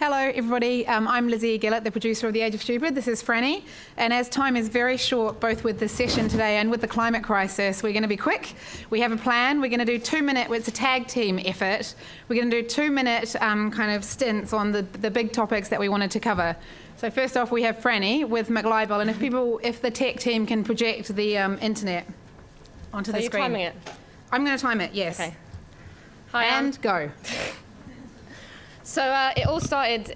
Hello, everybody. I'm Lizzie Gillett, the producer of The Age of Stupid. This is Franny. And as time is very short, both with this session today and with the climate crisis, we're going to be quick. We have a plan. We're going to do 2 minute, it's a tag team effort. We're going to do 2 minute kind of stints on the big topics that we wanted to cover. So first off, we have Franny with McLibel. And if the tech team can project the internet onto the screen. Are you timing it? I'm going to time it, yes. Okay. Hi, and go. So it all started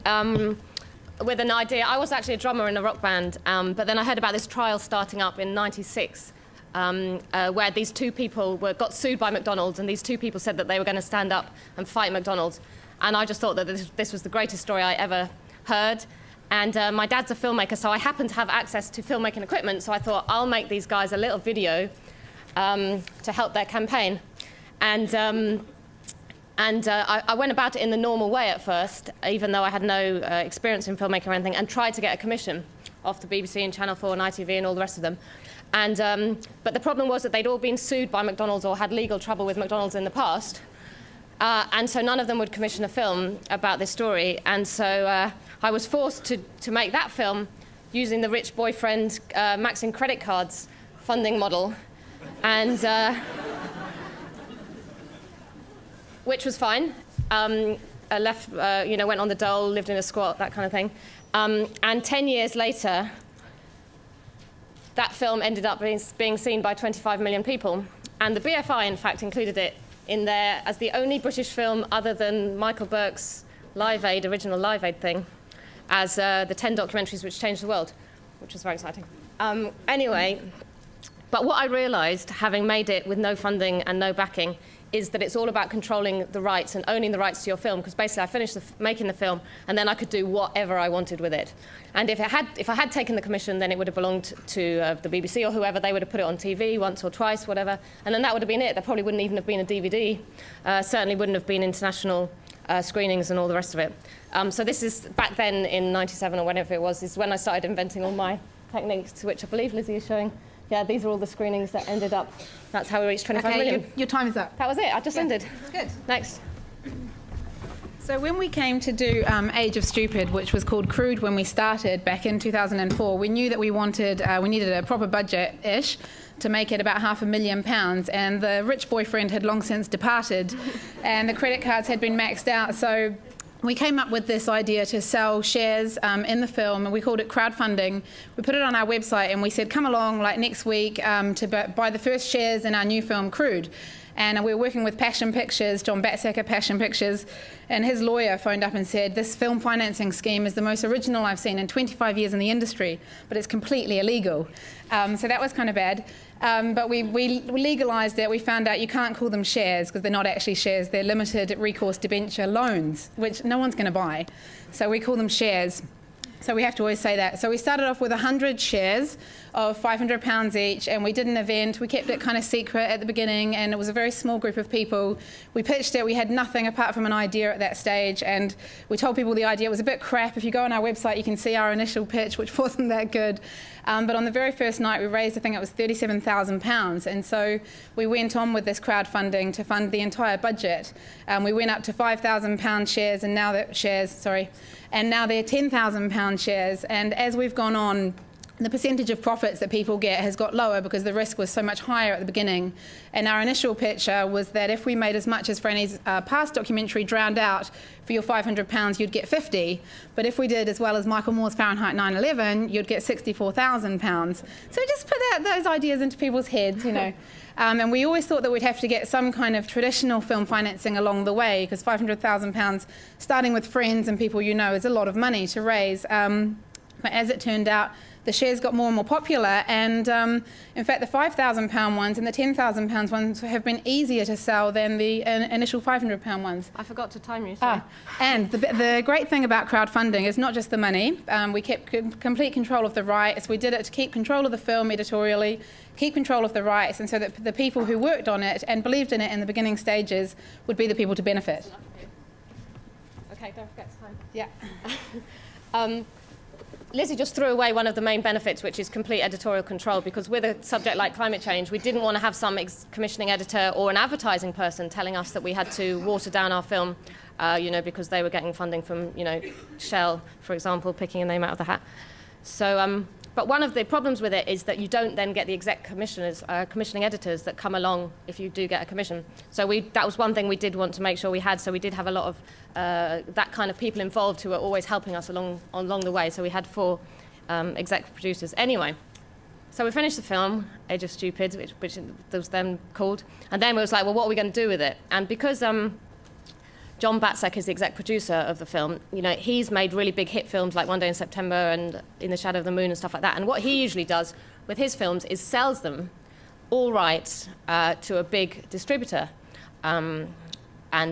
with an idea. I was actually a drummer in a rock band, but then I heard about this trial starting up in '96, where these two people got sued by McDonald's, and these two people said that they were going to stand up and fight McDonald's. And I just thought that this was the greatest story I ever heard. And my dad's a filmmaker, so I happened to have access to filmmaking equipment, so I thought, I'll make these guys a little video to help their campaign. And I went about it in the normal way at first, even though I had no experience in filmmaking or anything, and tried to get a commission off the BBC and Channel 4 and ITV and all the rest of them. And, but the problem was that they'd all been sued by McDonald's or had legal trouble with McDonald's in the past. And so none of them would commission a film about this story. And so I was forced to make that film using the rich boyfriend maxing credit cards funding model. And... which was fine. I left, you know, went on the dole, lived in a squat, that kind of thing. And 10 years later, that film ended up being seen by 25 million people. And the BFI, in fact, included it in there as the only British film other than Michael Burke's Live Aid, original Live Aid thing, as the 10 documentaries which changed the world, which was very exciting. Anyway, but what I realized, having made it with no funding and no backing, is that it's all about controlling the rights and owning the rights to your film, because basically I finished making the film and then I could do whatever I wanted with it. And if I had taken the commission, then it would have belonged to the BBC or whoever. They would have put it on TV once or twice, whatever, and then that would have been it. There probably wouldn't even have been a DVD, certainly wouldn't have been international screenings and all the rest of it. So this is back then in '97 or whenever it was, is when I started inventing all my techniques, to which I believe Lizzie is showing. Yeah, these are all the screenings that ended up. That's how we reached 25 million. Your time is up. That was it. I just ended. Good. Next. So when we came to do Age of Stupid, which was called Crude when we started back in 2004, we knew that we wanted, we needed a proper budget-ish to make it about £500,000, and the rich boyfriend had long since departed, and the credit cards had been maxed out. So we came up with this idea to sell shares in the film, and we called it crowdfunding. We put it on our website and we said, come along like next week to buy the first shares in our new film, Crude. And we were working with Passion Pictures, John Batsacker, Passion Pictures, and his lawyer phoned up and said, this film financing scheme is the most original I've seen in 25 years in the industry, but it's completely illegal. So that was kind of bad. But we legalised it. We found out you can't call them shares because they're not actually shares. They're limited recourse debenture loans, which no one's going to buy. So we call them shares. So we have to always say that. So we started off with 100 shares of £500 each, and we did an event. We kept it kind of secret at the beginning, and it was a very small group of people. We pitched it. We had nothing apart from an idea at that stage, and we told people the idea. It was a bit crap. If you go on our website, you can see our initial pitch, which wasn't that good. But on the very first night, we raised, I think it was £37,000. And so we went on with this crowdfunding to fund the entire budget. We went up to £5,000 shares, and now that they're £10,000 shares. And as we've gone on, the percentage of profits that people get has got lower because the risk was so much higher at the beginning. And our initial picture was that if we made as much as Franny's past documentary, Drowned Out, for your £500, you'd get 50. But if we did as well as Michael Moore's Fahrenheit 9/11, you'd get £64,000. So just put those ideas into people's heads, you know. And we always thought that we'd have to get some kind of traditional film financing along the way, because £500,000, starting with friends and people you know, is a lot of money to raise. But as it turned out, the shares got more and more popular, and in fact the £5,000 ones and the £10,000 ones have been easier to sell than the initial £500 ones. I forgot to time you, sorry. And the great thing about crowdfunding is not just the money. We kept complete control of the rights. We did it to keep control of the film editorially, keep control of the rights, and so that the people who worked on it and believed in it in the beginning stages would be the people to benefit. Okay, don't forget time. Yeah. Lizzie just threw away one of the main benefits, which is complete editorial control, because with a subject like climate change, we didn't want to have some commissioning editor or an advertising person telling us that we had to water down our film, you know, because they were getting funding from, you know, Shell, for example, picking a name out of the hat. So, but one of the problems with it is that you don't then get the exec commissioners, commissioning editors that come along if you do get a commission. So that was one thing we did want to make sure we had. So we did have a lot of that kind of people involved who were always helping us along the way. So we had 4 exec producers. Anyway, so we finished the film, Age of Stupid, which was then called. And then we was like, well, what are we going to do with it? And because John Batsacker is the exec producer of the film. You know, he's made really big hit films like One Day in September and In the Shadow of the Moon and stuff like that. And what he usually does with his films is sells them all rights to a big distributor. And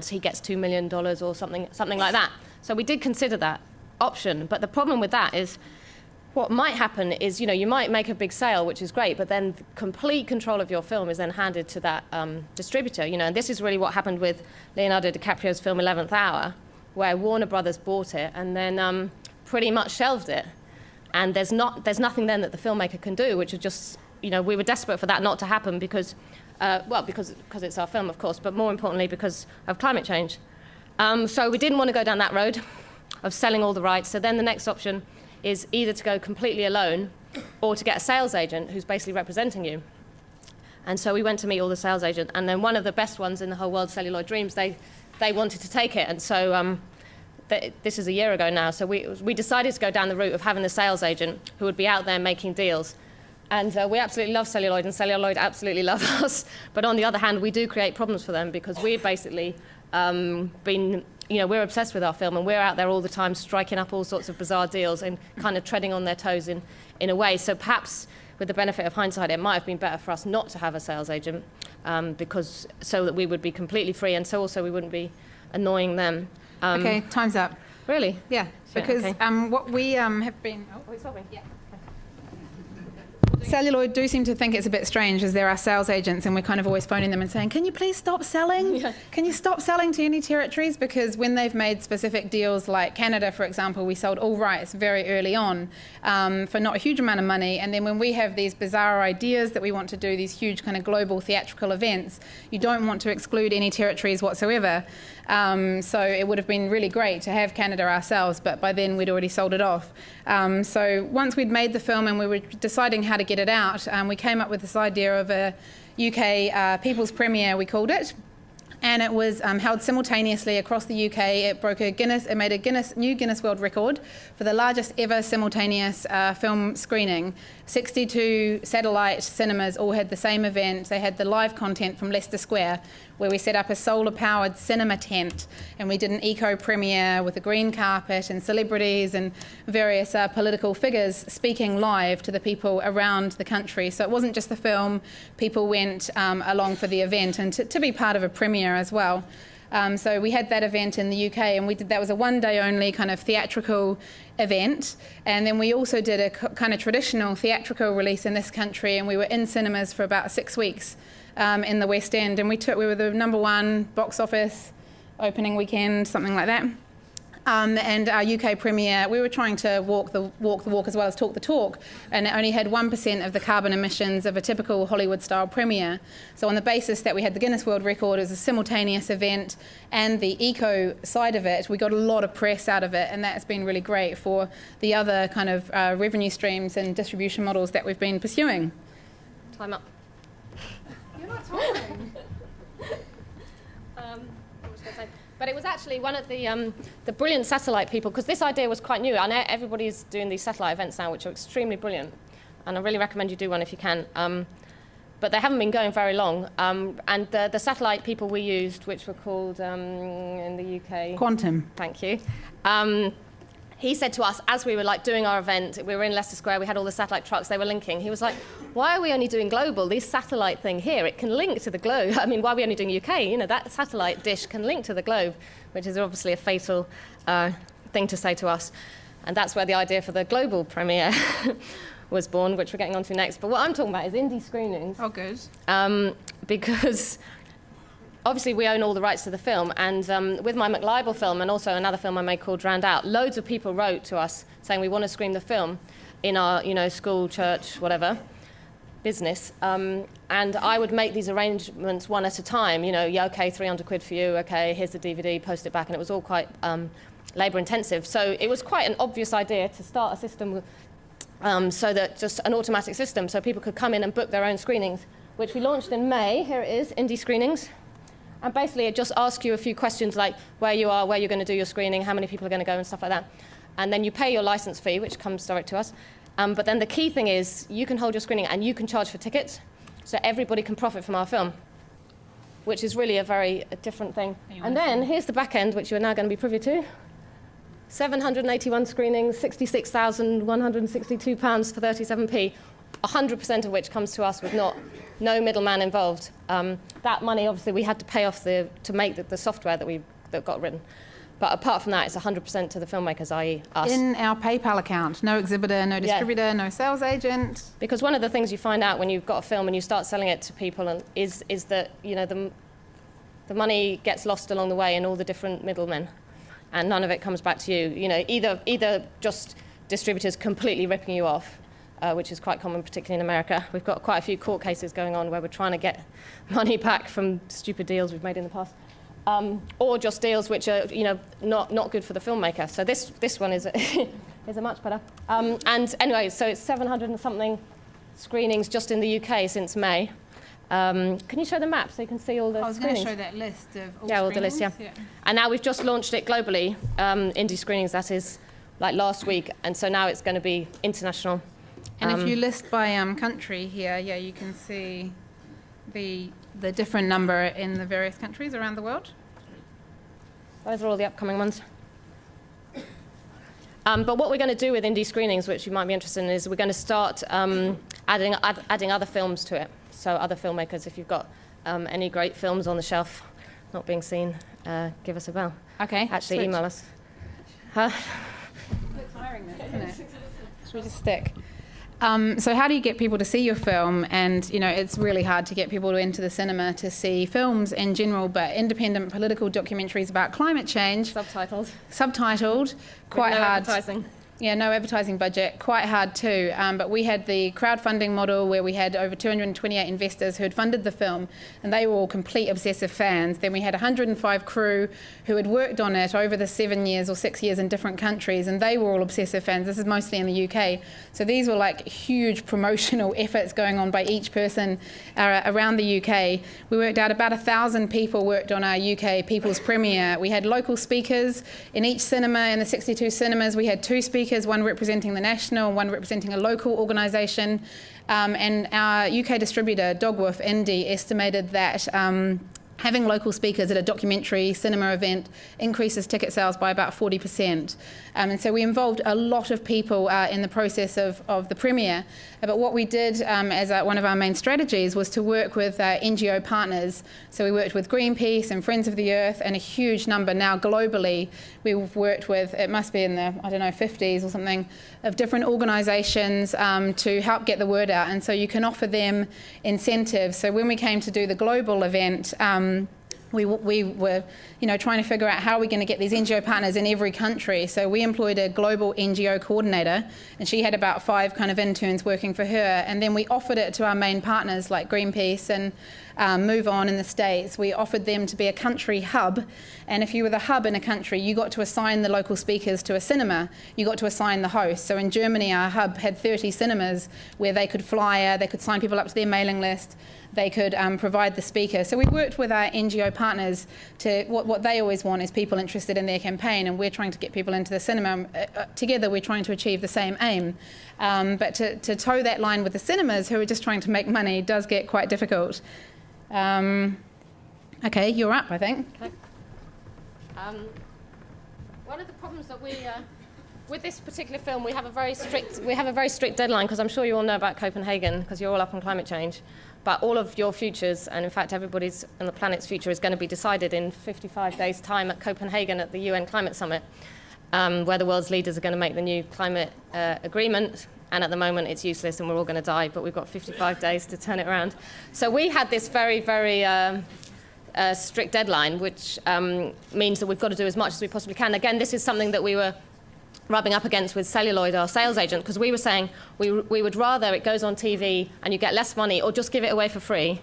he gets $2 million or something like that. So we did consider that option. But the problem with that is what might happen is, you know, you might make a big sale, which is great, but then complete control of your film is then handed to that distributor, you know. And this is really what happened with Leonardo DiCaprio's film 11th Hour, where Warner Brothers bought it and then pretty much shelved it. And there's nothing then that the filmmaker can do, which is just, you know, we were desperate for that not to happen because, well, because it's our film, of course, but more importantly because of climate change. So we didn't want to go down that road of selling all the rights. So then the next option is either to go completely alone or to get a sales agent who's basically representing you. And so we went to meet all the sales agents, and then one of the best ones in the whole world, Celluloid Dreams, they wanted to take it. And so this is a year ago now, so we decided to go down the route of having the sales agent who would be out there making deals. And we absolutely love Celluloid, and Celluloid absolutely love us. But on the other hand, we do create problems for them because we've basically been, you know, we're obsessed with our film, and we're out there all the time striking up all sorts of bizarre deals and kind of treading on their toes in a way. So perhaps, with the benefit of hindsight, it might have been better for us not to have a sales agent, because so that we would be completely free, and so also we wouldn't be annoying them. Okay, time's up. Really? Yeah, because okay. What we have been. Oh, it's me. Yeah. Celluloid do seem to think it's a bit strange, as there are sales agents, and we're kind of always phoning them and saying, can you please stop selling? Yeah. Can you stop selling to any territories? Because when they've made specific deals, like Canada, for example, we sold all rights very early on for not a huge amount of money. And then when we have these bizarre ideas that we want to do, these huge kind of global theatrical events, you don't want to exclude any territories whatsoever. So it would have been really great to have Canada ourselves, but by then we'd already sold it off. So once we'd made the film and we were deciding how to get it out, we came up with this idea of a UK people's premiere, we called it, and it was held simultaneously across the UK. It broke a Guinness, it made a new Guinness World Record for the largest ever simultaneous film screening. 62 satellite cinemas all had the same event. They had the live content from Leicester Square, where we set up a solar-powered cinema tent, and we did an eco-premiere with a green carpet and celebrities and various political figures speaking live to the people around the country. So it wasn't just the film. People went along for the event and to be part of a premiere as well. So we had that event in the UK, and we did that was a one-day-only kind of theatrical event, and then we also did a kind of traditional theatrical release in this country, and we were in cinemas for about 6 weeks. In the West End, and we were the #1 box office opening weekend, something like that. And our UK premiere, we were trying to walk the walk as well as talk the talk, and it only had 1% of the carbon emissions of a typical Hollywood-style premiere. So on the basis that we had the Guinness World Record as a simultaneous event and the eco side of it, we got a lot of press out of it, and that's been really great for the other kind of revenue streams and distribution models that we've been pursuing. Time up. But it was actually one of the brilliant satellite people, because this idea was quite new. I know everybody's doing these satellite events now, which are extremely brilliant, and I really recommend you do one if you can. But they haven't been going very long, and the satellite people we used, which were called, in the UK... Quantum. Thank you. He said to us, as we were like doing our event, we were in Leicester Square, we had all the satellite trucks, they were linking. He was like, why are we only doing global? This satellite thing here, it can link to the globe. I mean, why are we only doing UK? You know, that satellite dish can link to the globe, which is obviously a fatal thing to say to us. And that's where the idea for the global premiere was born, which we're getting onto next. But what I'm talking about is indie screenings. Oh, good. Because obviously we own all the rights to the film, and with my McLibel film and also another film I made called Drowned Out, loads of people wrote to us saying we want to screen the film in our, you know, school, church, whatever, business, and I would make these arrangements one at a time, you know, yeah, okay, 300 quid for you, okay, here's the DVD, post it back, and it was all quite labour intensive. So it was quite an obvious idea to start a system so that just an automatic system, so people could come in and book their own screenings, which we launched in May. Here it is, Indie Screenings. And basically it just asks you a few questions like where you are, where you're going to do your screening, how many people are going to go and stuff like that. And then you pay your licence fee, which comes direct to us. But then the key thing is you can hold your screening and you can charge for tickets, so everybody can profit from our film, which is really a very different thing. And then here's the back end, which you're now going to be privy to. 781 screenings, £66,162 for 37p, 100% of which comes to us with no middleman involved. That money, obviously, we had to pay off to make the software that got written. But apart from that, it's 100% to the filmmakers, i.e. us. In our PayPal account, no exhibitor, no distributor, yeah, no sales agent. Because one of the things you find out when you've got a film and you start selling it to people is that, you know, the money gets lost along the way in all the different middlemen, and none of it comes back to you. You know, either just distributors completely ripping you off, which is quite common, particularly in America. We've got quite a few court cases going on where we're trying to get money back from stupid deals we've made in the past. Or just deals which are, you know, not good for the filmmaker. So this one is is a much better. And anyway, so it's 700 and something screenings just in the UK since May. Can you show the map so you can see all the screenings? I was going to show that list of all the list, yeah. And now we've just launched it globally, Indie Screenings, that is, like last week. And so now it's going to be international. And if you list by country here, yeah, you can see the different number in the various countries around the world. Those are all the upcoming ones. But what we're going to do with Indie Screenings, which you might be interested in, is we're going to start adding other films to it. So other filmmakers, if you've got any great films on the shelf not being seen, give us a bell. Okay. Actually, switch. Email us. Huh? It's tiring, this, isn't it? Should we just stick? So how do you get people to see your film? And, you know, it's really hard to get people into the cinema to see films in general, but independent political documentaries about climate change. Subtitled. Quite hard. Advertising. Yeah, no advertising budget. Quite hard too. But we had the crowdfunding model where we had over 228 investors who had funded the film, and they were all complete obsessive fans. Then we had 105 crew who had worked on it over the 7 years or 6 years in different countries, and they were all obsessive fans. This is mostly in the UK. So these were like huge promotional efforts going on by each person around the UK. We worked out about 1,000 people worked on our UK People's Premiere. We had local speakers in each cinema. In the 62 cinemas, we had 2 speakers, one representing the national, one representing a local organisation, and our UK distributor, Dogwoof Indy, estimated that having local speakers at a documentary cinema event increases ticket sales by about 40%. And so we involved a lot of people in the process of the premiere. But what we did as one of our main strategies was to work with NGO partners. So we worked with Greenpeace and Friends of the Earth, and a huge number now globally. We've worked with, it must be in the, I don't know, 50s or something, of different organisations to help get the word out. And so you can offer them incentives. So when we came to do the global event, we were, you know, trying to figure out how are we going to get these NGO partners in every country. So we employed a global NGO coordinator, and she had about 5 kind of interns working for her. And then we offered it to our main partners like Greenpeace and MoveOn in the States. We offered them to be a country hub, and if you were the hub in a country, you got to assign the local speakers to a cinema. You got to assign the host. So in Germany, our hub had 30 cinemas where they could flyer, they could sign people up to their mailing list, they could provide the speaker. So we worked with our NGO partners to what they always want is people interested in their campaign, and we're trying to get people into the cinema. Together, we're trying to achieve the same aim. But to toe that line with the cinemas who are just trying to make money does get quite difficult. Okay, you're up, I think. Okay. One of the problems that we with this particular film, we have a very strict deadline, because I'm sure you all know about Copenhagen because you're all up on climate change. But all of your futures, and in fact everybody's and the planet's future, is going to be decided in 55 days' time at Copenhagen at the UN Climate Summit, where the world's leaders are going to make the new climate agreement. And at the moment it's useless and we're all going to die, but we've got 55 days to turn it around. So we had this very, very a strict deadline, which means that we've got to do as much as we possibly can. Again, this is something that we were rubbing up against with Celluloid, our sales agent, because we were saying we would rather it goes on TV and you get less money, or just give it away for free,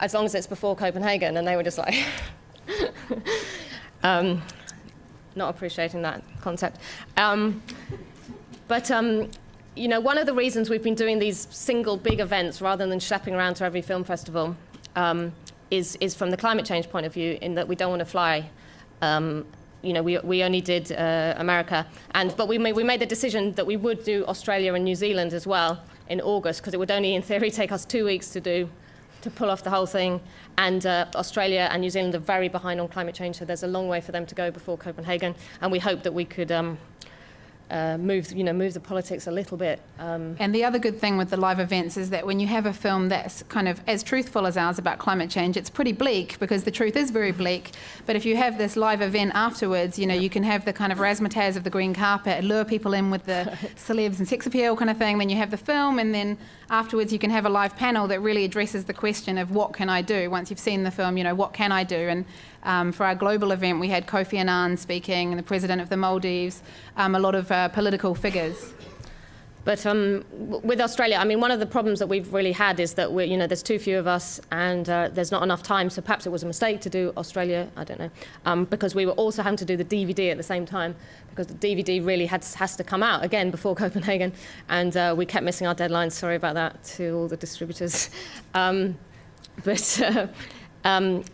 as long as it's before Copenhagen. And they were just like, not appreciating that concept. You know, one of the reasons we've been doing these single big events rather than schlepping around to every film festival is from the climate change point of view, in that we don't want to fly. You know, we only did America, but we made the decision that we would do Australia and New Zealand as well in August, because it would only, in theory, take us 2 weeks to pull off the whole thing. And Australia and New Zealand are very behind on climate change, so there's a long way for them to go before Copenhagen. And we hope that we could move the politics a little bit. And the other good thing with the live events is that when you have a film that's kind of as truthful as ours about climate change, it's pretty bleak, because the truth is very bleak. But if you have this live event afterwards, you know, you can have the kind of razzmatazz of the green carpet, lure people in with the celebs and sex appeal kind of thing. Then you have the film, and then afterwards you can have a live panel that really addresses the question of what can I do once you've seen the film. You know, what can I do? And for our global event, we had Kofi Annan speaking, and the president of the Maldives, a lot of political figures. But with Australia, I mean, one of the problems that we've really had is that you know, there's too few of us, and there's not enough time. So perhaps it was a mistake to do Australia. I don't know, because we were also having to do the DVD at the same time, because the DVD really has to come out again before Copenhagen, and we kept missing our deadlines. Sorry about that to all the distributors,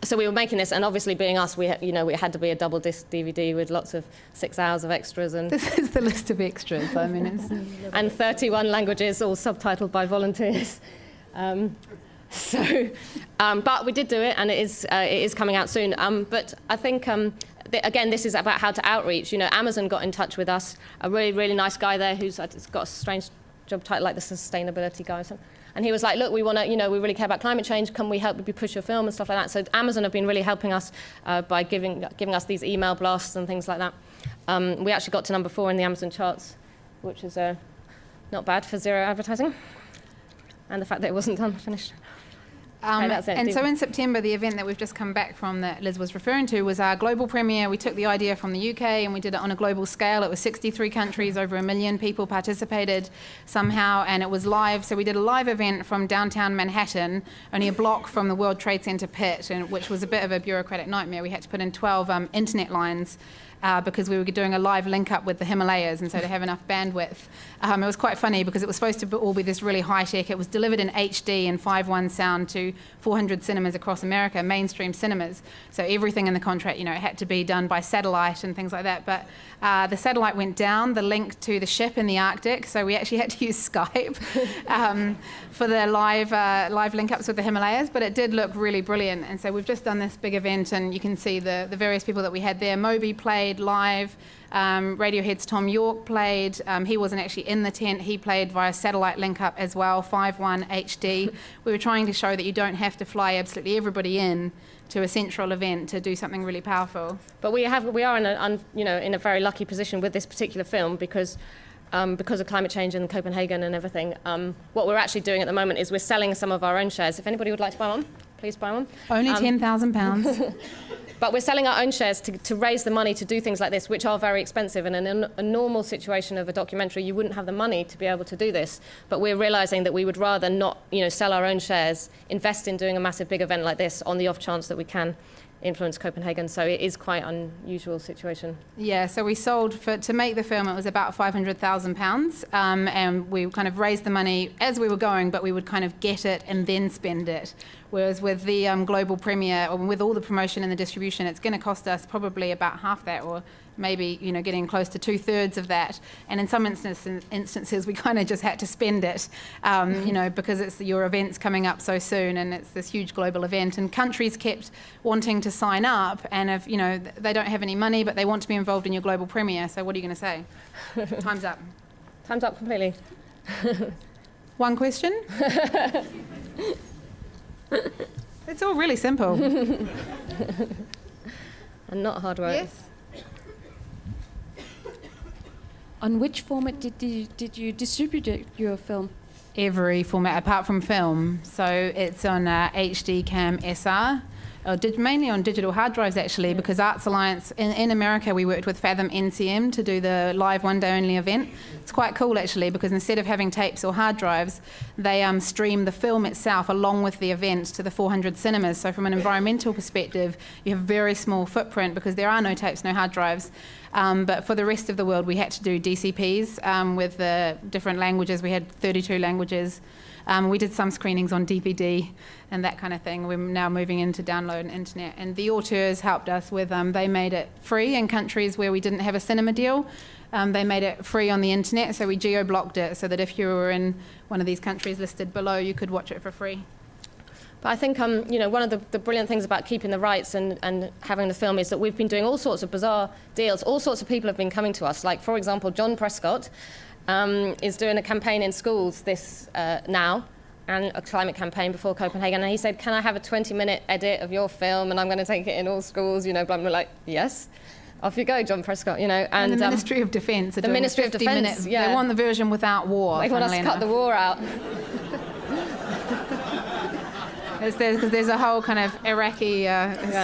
so we were making this, and obviously, being us, we had to be a double disc DVD with lots of 6 hours of extras. And this is the list of extras. I mean, it's and 31 languages, all subtitled by volunteers. But we did do it, and it is coming out soon. But I think again, this is about how to outreach. You know, Amazon got in touch with us. A really, really nice guy there who's got a strange job title, like the sustainability guy or something. And he was like, look, we want to, you know, we really care about climate change. Can we help you push your film and stuff like that? So Amazon have been really helping us by giving us these email blasts and things like that. We actually got to number 4 in the Amazon charts, which is not bad for zero advertising, and the fact that it wasn't done finished. Okay, that's it. And so in September, the event that we've just come back from that Liz was referring to was our global premiere. We took the idea from the UK and we did it on a global scale. It was 63 countries, over 1 million people participated somehow, and it was live. So we did a live event from downtown Manhattan, only a block from the World Trade Center pit, which was a bit of a bureaucratic nightmare. We had to put in 12 internet lines because we were doing a live link-up with the Himalayas, and so to have enough bandwidth. It was quite funny because it was supposed to all be this really high-tech. It was delivered in HD and 5.1 sound to 400 cinemas across America, mainstream cinemas. So everything in the contract, you know, it had to be done by satellite and things like that. But the satellite went down, the link to the ship in the Arctic, so we actually had to use Skype for the live link-ups with the Himalayas. But it did look really brilliant, and so we've just done this big event, and you can see the various people that we had there. Moby played live. Radiohead's Tom York played. He wasn't actually in the tent. He played via satellite link-up as well, 5.1 HD. We were trying to show that you don't have to fly absolutely everybody in to a central event to do something really powerful. But we are in a very lucky position with this particular film, because of climate change and Copenhagen and everything. What we're actually doing at the moment is we're selling some of our own shares. If anybody would like to buy one, please buy one. Only £10,000. But we're selling our own shares to raise the money to do things like this, which are very expensive. And in a normal situation of a documentary, you wouldn't have the money to be able to do this. But we're realizing that we would rather not, you know, sell our own shares, invest in doing a massive big event like this on the off chance that we can influence Copenhagen. So it is quite an unusual situation. Yeah, so we sold, to make the film, it was about £500,000. And we kind of raised the money as we were going, but we would kind of get it and then spend it. Whereas with the global premiere, or with all the promotion and the distribution, it's going to cost us probably about half that, or maybe, you know, getting close to 2/3 of that. And in some instances, we kind of just had to spend it, you know, because it's your event's coming up so soon, and it's this huge global event. And countries kept wanting to sign up, and if, you know, they don't have any money, but they want to be involved in your global premiere. So what are you going to say? Time's up. Time's up completely. One question? It's all really simple. And not hard work. Yes. On which format did you distribute your film? Every format apart from film. So it's on HD Cam SR. mainly on digital hard drives, actually, because Arts Alliance, in America, we worked with Fathom NCM to do the live one-day-only event. It's quite cool, actually, because instead of having tapes or hard drives, they stream the film itself along with the event to the 400 cinemas. So from an environmental perspective, you have very small footprint because there are no tapes, no hard drives. But for the rest of the world, we had to do DCPs with the different languages. We had 32 languages. We did some screenings on DVD and that kind of thing. We're now moving into download and internet. And the auteurs helped us with, they made it free in countries where we didn't have a cinema deal. They made it free on the internet, so we geo-blocked it so that if you were in one of these countries listed below, you could watch it for free. But I think you know, one of the brilliant things about keeping the rights and having the film is that we've been doing all sorts of bizarre deals. All sorts of people have been coming to us, like, for example, John Prescott. Is doing a campaign in schools this now, and a climate campaign before Copenhagen, and he said, can I have a 20-minute edit of your film, and I'm going to take it in all schools, you know, blah, blah, blah. Like, yes. Off you go, John Prescott, you know. And the Ministry of Defence. The Ministry of Defence, yeah. They want the version without war. They want us to cut the war out. There's a whole kind of Iraqi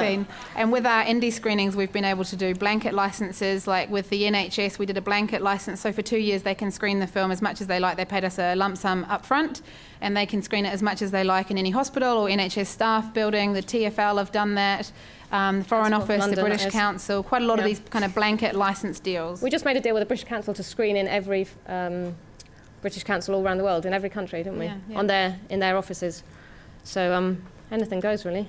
scene. And with our indie screenings, we've been able to do blanket licenses. Like with the NHS, we did a blanket license. So for 2 years, they can screen the film as much as they like. They paid us a lump sum up front, and they can screen it as much as they like in any hospital or NHS staff building. The TfL have done that. The Foreign Office, London, the British Council, quite a lot of these kind of blanket license deals. We just made a deal with the British Council to screen in every British Council all around the world, in every country, didn't we? Yeah, yeah. In their offices. So anything goes, really,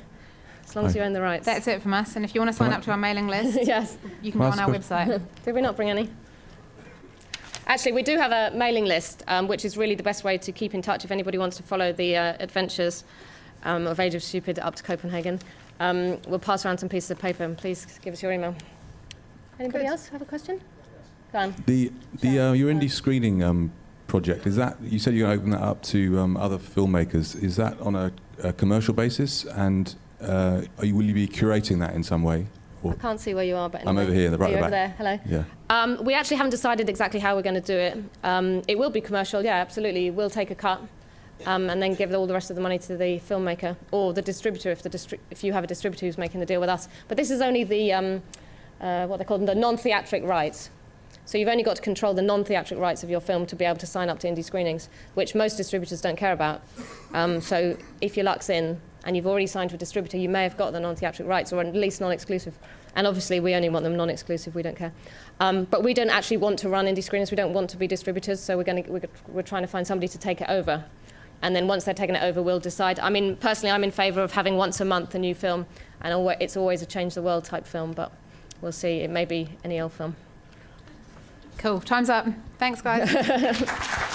as long as you own the rights. That's it from us. And if you want to sign up to our mailing list, you can go on our website. Did we not bring any? Actually, we do have a mailing list, which is really the best way to keep in touch if anybody wants to follow the adventures of Age of Stupid up to Copenhagen. We'll pass around some pieces of paper, and please give us your email. Anybody else have a question? Go on. Your indie screening project, is that, you said you're going to open that up to other filmmakers, is that on a commercial basis, and will you be curating that in some way? Or? I can't see where you are, but anyway. I'm over here in the right back. There, hello. Yeah. We actually haven't decided exactly how we're going to do it. It will be commercial, yeah, absolutely. We'll take a cut and then give all the rest of the money to the filmmaker or the distributor if you have a distributor who's making the deal with us. But this is only the what they call them, the non-theatric rights. So you've only got to control the non-theatric rights of your film to be able to sign up to indie screenings, which most distributors don't care about. So if your luck's in and you've already signed to a distributor, you may have got the non-theatric rights, or at least non-exclusive. And obviously, we only want them non-exclusive. We don't care. But we don't actually want to run indie screenings. We don't want to be distributors. So we're trying to find somebody to take it over. And then once they're taken it over, we'll decide. I mean, personally, I'm in favour of having once a month a new film. And it's always a change the world type film. But we'll see. It may be any old film. Cool. Time's up. Thanks, guys.